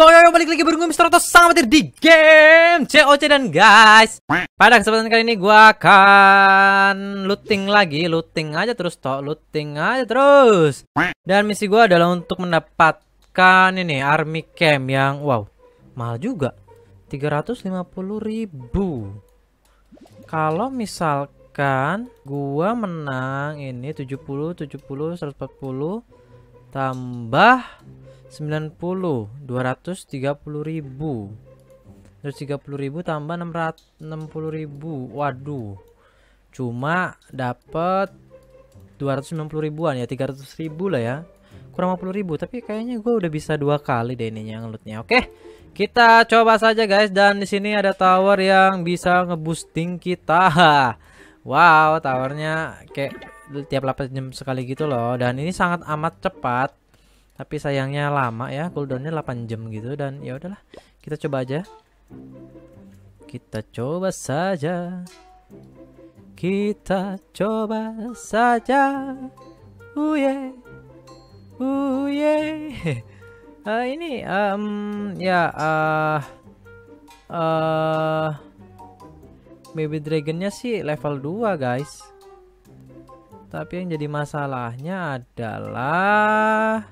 Yo, balik lagi bareng gue Mr. Octo sama di game COC. Dan guys, pada kesempatan kali ini gue akan looting aja terus. Dan misi gue adalah untuk mendapatkan ini army camp yang wow, mahal juga, 350.000. Kalau misalkan gue menang ini 70, 140 tambah 90, 230.000, 230.000 tambah 660.000. Waduh, cuma dapat 290.000-an ya, 300.000 lah ya, kurang 50.000. Tapi kayaknya gue udah bisa dua kali deh ininya ngelutnya. Oke, kita coba saja guys. Dan di sini ada tower yang bisa ngeboosting kita. Wow, towernya kayak tiap 8 jam sekali gitu loh. Dan ini sangat amat cepat. Tapi sayangnya lama ya, cooldownnya 8 jam gitu. Dan ya udahlah, kita coba aja. Kita coba saja. Uye, uye. Ini ya baby dragonnya sih level 2 guys. Tapi yang jadi masalahnya adalah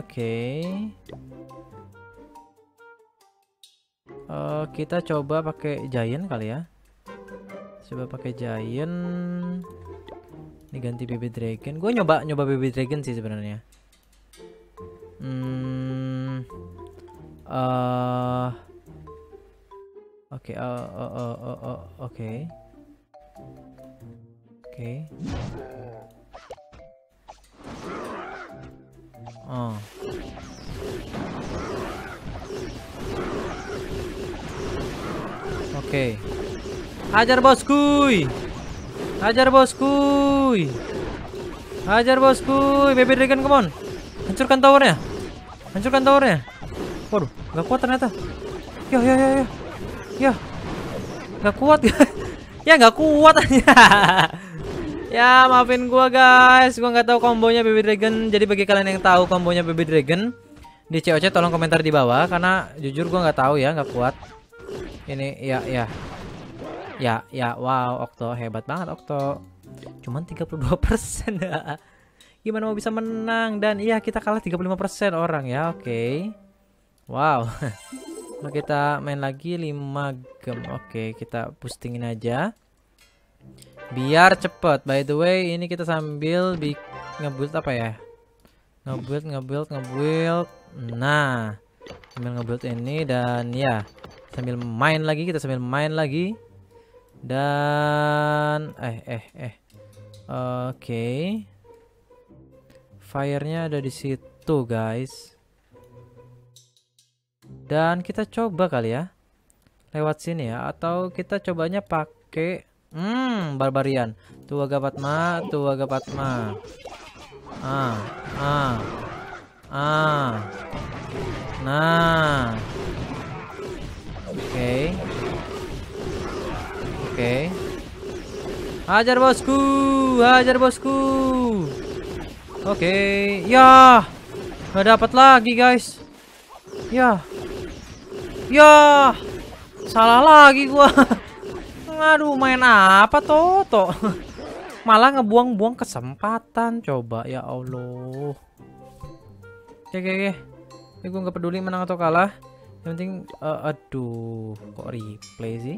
Oke, kita coba pakai giant kali ya. Ini ganti baby dragon. Gue nyoba baby dragon sih sebenarnya. Oke. Oh. Oke. Hajar bosku. Baby dragon, come on. Hancurkan towernya. Waduh, gak kuat ternyata. Ya. Gak kuat. Ya gak kuat aja. Ya maafin gua guys, gua nggak tahu kombonya baby dragon. Jadi bagi kalian yang tahu kombonya baby dragon di COC, tolong komentar di bawah karena jujur gua nggak tahu ya, nggak kuat. Ini ya. Wow, Octo hebat banget Octo. Cuman 32%. Gimana mau bisa menang? Dan iya, kita kalah 35% orang ya. Oke. Wow. Nah, kita main lagi 5 game. Oke, kita boostingin aja biar cepet. By the way, ini kita sambil nge-build apa ya? Nge-build. Nah, sambil nge-build ini dan ya, sambil main lagi. Dan Oke. Fire-nya ada di situ, guys. Dan kita coba kali ya. Lewat sini ya, atau kita cobanya pakai barbarian. Tuaga Patma. Ah. Nah. Oke. Hajar bosku. Oke. Ya. Nggak dapat lagi, guys. Ya. Salah lagi gua. Aduh, main apa Toto? Malah ngebuang-buang kesempatan. Coba ya Allah. Oke. Ini gue nggak peduli menang atau kalah. Yang penting, aduh, kok replay sih?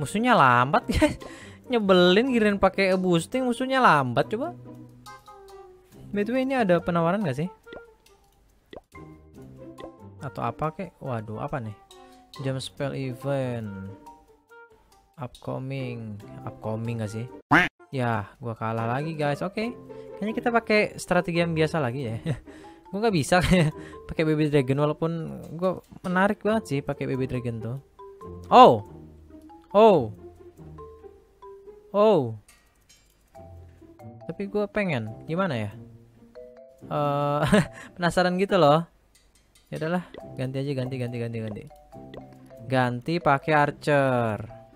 Musuhnya lambat guys. Nyebelin, kirain pakai boosting, musuhnya lambat. Coba. By the way, ini ada penawaran nggak sih? Atau apa kek? Waduh, apa nih? Jam spell event. Upcoming gak sih? Ya, gua kalah lagi guys. Oke. Kayaknya kita pakai strategi yang biasa lagi ya. Gua nggak bisa kayak pakai baby dragon, walaupun gua menarik banget sih pakai baby dragon tuh. Oh. Tapi gua pengen gimana ya? Penasaran gitu loh. Ya udahlah, ganti aja, ganti. Ganti pakai archer.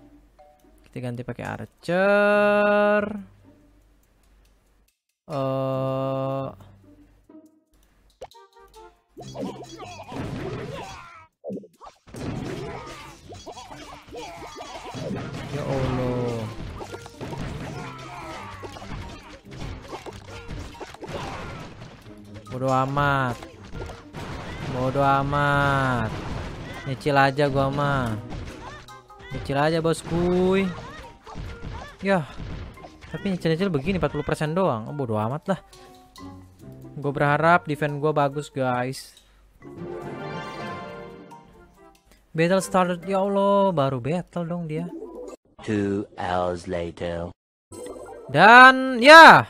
Ya Allah. Bodoh amat. Bodoh amat. Nyicil aja gua mah. Nyicil aja bosku. Yah. Tapi nyicil-nyicil begini 40% doang. Oh, bodoh amat lah. Gue berharap defense gue bagus guys. Battle started. Ya Allah, baru battle dong dia. 2 hours later. Dan ya,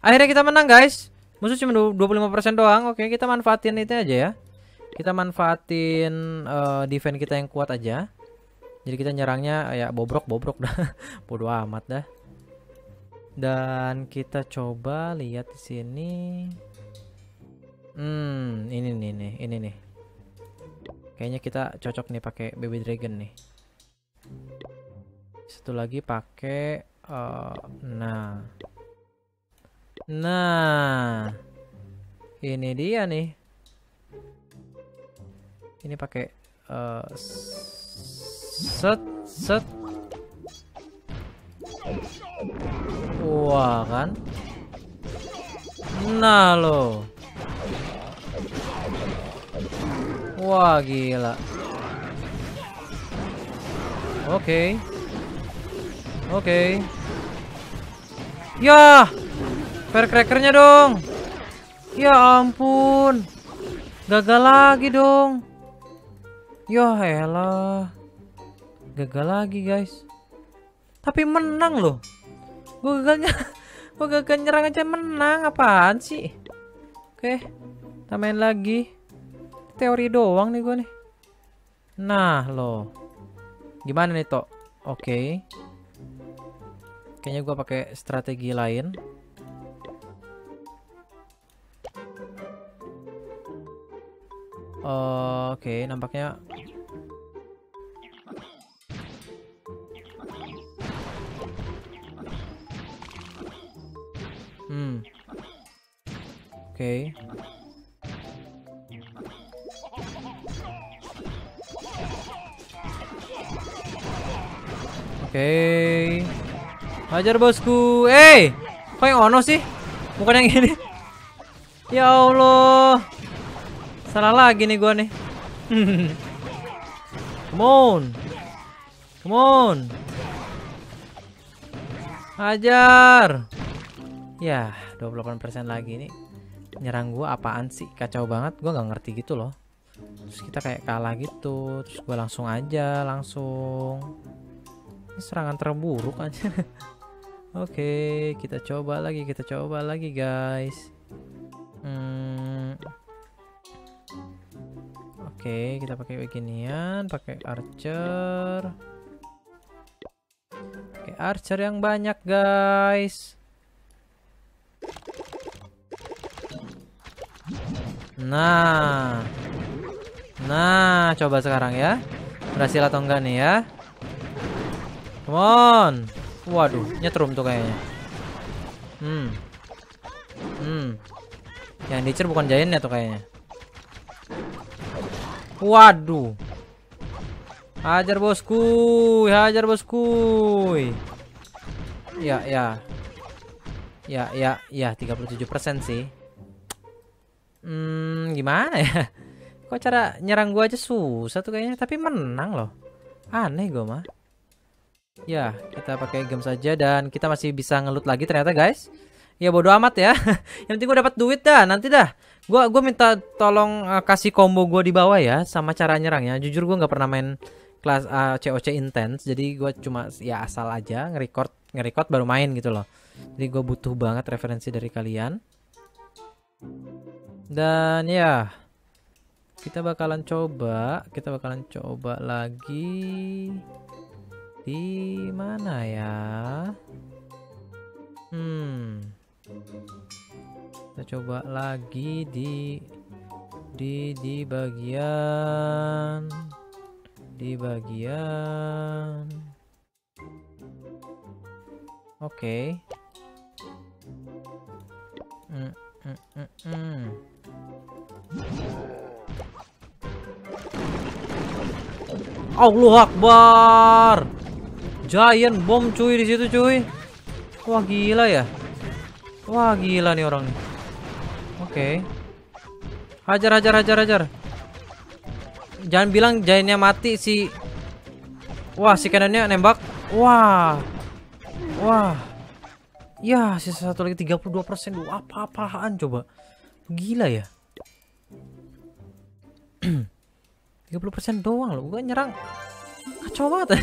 akhirnya kita menang guys. Musuh cuma 25% doang. Oke, kita manfaatin itu aja ya. Kita manfaatin defense kita yang kuat aja. Jadi kita nyerangnya ya bobrok-bobrok dah. Bodoh amat dah. Dan kita coba lihat di sini. Ini nih. Kayaknya kita cocok nih pakai baby dragon nih. Satu lagi pakai nah. Ini dia nih. Ini pakai set. Wah kan. Nah lo. Wah gila. Oke. Yah, firecrackernya dong. Ya ampun, gagal lagi dong. Yah elah, gagal lagi guys. Tapi menang loh. Gue gagal nyerang aja menang, apaan sih? Oke, kita main lagi. Teori doang nih gue nih. Nah lo, gimana nih Tok? Oke, kayaknya gue pakai strategi lain. Oke, nampaknya. Oke. Oke. Hajar bosku. Kok yang ono sih? Bukan yang ini. Ya Allah. Salah lagi nih gua nih. Come on. Hajar. Ya, 28% lagi nih. Nyerang gua apaan sih? Kacau banget, gua nggak ngerti gitu loh. Terus kita kayak kalah gitu. Terus gua langsung. Ini serangan terburuk aja. Oke, kita coba lagi guys. Oke, kita pakai beginian, pakai archer. Pakai archer yang banyak guys. Nah, coba sekarang ya. Berhasil atau enggak nih ya? Come on. Waduh, nyetrum tuh kayaknya. Yang dicer bukan jainnya tuh kayaknya. Waduh. Hajar bosku. Ya, 37% sih. Gimana ya? Kok cara nyerang gua aja susah tuh kayaknya, tapi menang loh. Aneh gua mah. Ya, kita pakai game saja dan kita masih bisa ngelut lagi ternyata, guys. Ya bodo amat ya. Yang penting gua dapat duit dah, nanti dah. Gua minta tolong kasih combo gua di bawah ya sama cara nyerangnya. Jujur gua nggak pernah main kelas COC intense, jadi gua cuma ya asal aja nge-record baru main gitu loh. Jadi gua butuh banget referensi dari kalian. Dan ya, kita bakalan coba lagi di mana ya? Kita coba lagi di bagian. Oke. Allah Akbar. Giant bomb cuy di situ cuy. Wah gila ya. Wah gila nih orang. Oke. Hajar hajar hajar hajar. Jangan bilang giantnya mati si. Wah si kanannya nembak. Wah. Wah. Ya sisa satu lagi 32%. Apa-apaan coba. Gila ya. 30% doang loh, gue nyerang kacau banget.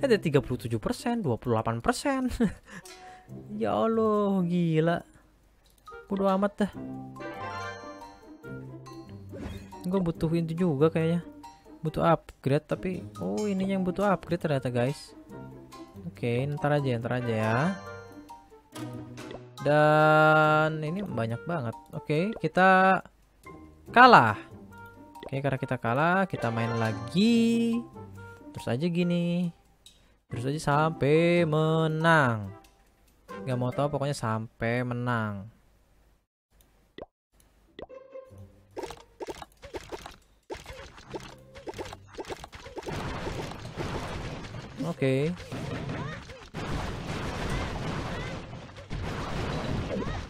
Ada 37%, 28%. Ya Allah, gila. Bodo amat dah. Gue butuhin itu juga kayaknya. Butuh upgrade tapi oh ini yang butuh upgrade ternyata guys. Oke, ntar aja ya. Dan ini banyak banget. Oke, kita kalah. Oke, karena kita kalah, kita main lagi. Terus aja gini. Terus aja sampai menang. Gak mau tahu pokoknya sampai menang. Oke.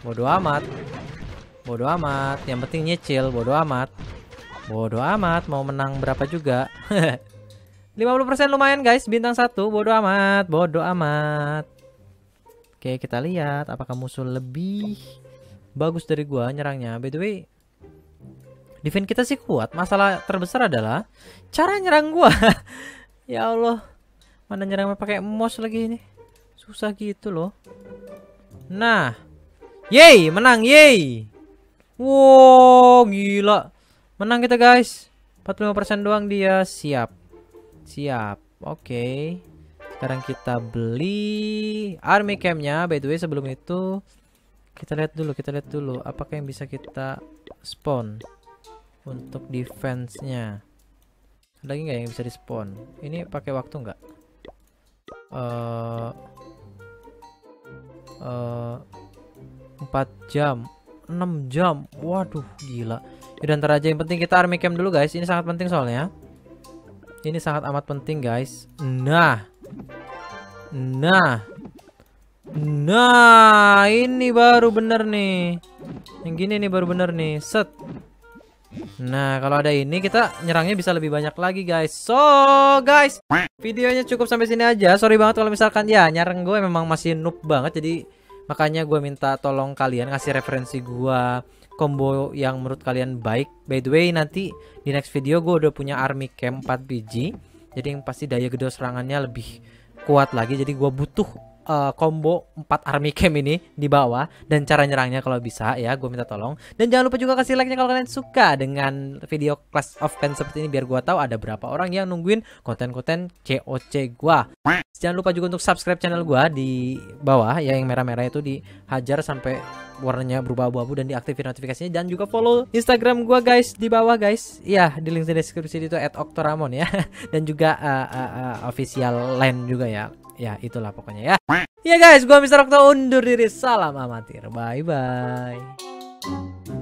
Bodo amat. Bodo amat, yang penting nyicil, bodo amat. Bodo amat mau menang berapa juga. 50% lumayan guys, bintang 1, bodo amat, bodo amat. Oke, kita lihat apakah musuh lebih bagus dari gua nyerangnya. By the way, defense kita sih kuat, masalah terbesar adalah cara nyerang gua. Ya Allah. Mana nyerang pakai mouse lagi ini. Susah gitu loh. Nah, yeay, menang, yeay. Wow, gila. Menang kita guys. 45% doang dia. Siap. Siap. Oke. Sekarang kita beli army camp-nya. By the way, sebelum itu kita lihat dulu apakah yang bisa kita spawn untuk defense-nya. Ada lagi nggak yang bisa di-spawn? Ini pakai waktu nggak? Eh 4 jam 6 jam. Waduh gila. Yaudah ntar aja, yang penting kita army camp dulu guys. Ini sangat penting soalnya. Ini sangat amat penting guys. Nah ini baru bener nih. Yang gini nih baru bener nih. Set. Nah kalau ada ini kita nyerangnya bisa lebih banyak lagi guys. So guys, videonya cukup sampai sini aja. Sorry banget kalau misalkan ya nyerang gue memang masih noob banget. Jadi makanya gue minta tolong kalian kasih referensi gue combo yang menurut kalian baik. By the way, nanti di next video gue udah punya army camp 4 biji. Jadi yang pasti daya gedor serangannya lebih kuat lagi. Jadi gue butuh combo 4 army camp ini di bawah. Dan cara nyerangnya kalau bisa ya gue minta tolong. Dan jangan lupa juga kasih like-nya kalau kalian suka dengan video Clash of Clans seperti ini. Biar gue tahu ada berapa orang yang nungguin konten-konten COC gue. Jangan lupa juga untuk subscribe channel gua di bawah ya, yang merah-merah itu dihajar sampai warnanya berubah abu-abu dan diaktifin notifikasinya. Dan juga follow Instagram gua guys di bawah guys. Iya, di link di deskripsi itu @octoramon ya. Dan juga official line juga ya. Ya itulah pokoknya ya. Iya guys, gua Mr. Octo undur diri. Salam amatir. Bye bye.